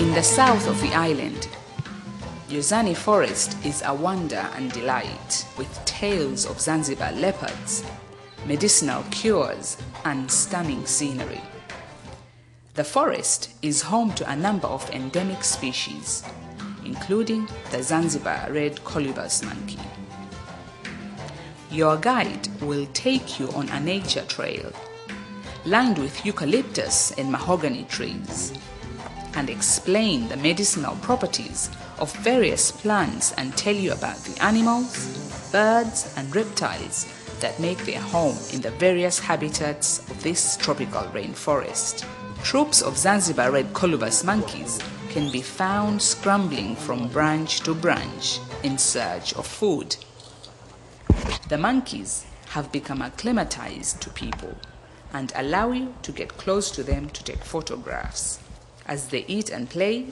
In the south of the island, Jozani Forest is a wonder and delight, with tales of Zanzibar leopards, medicinal cures, and stunning scenery. The forest is home to a number of endemic species, including the Zanzibar Red Colobus Monkey. Your guide will take you on a nature trail, lined with eucalyptus and mahogany trees, and explain the medicinal properties of various plants and tell you about the animals, birds and reptiles that make their home in the various habitats of this tropical rainforest. Troops of Zanzibar Red Colobus monkeys can be found scrambling from branch to branch in search of food. The monkeys have become acclimatized to people and allow you to get close to them to take photographs. As they eat and play,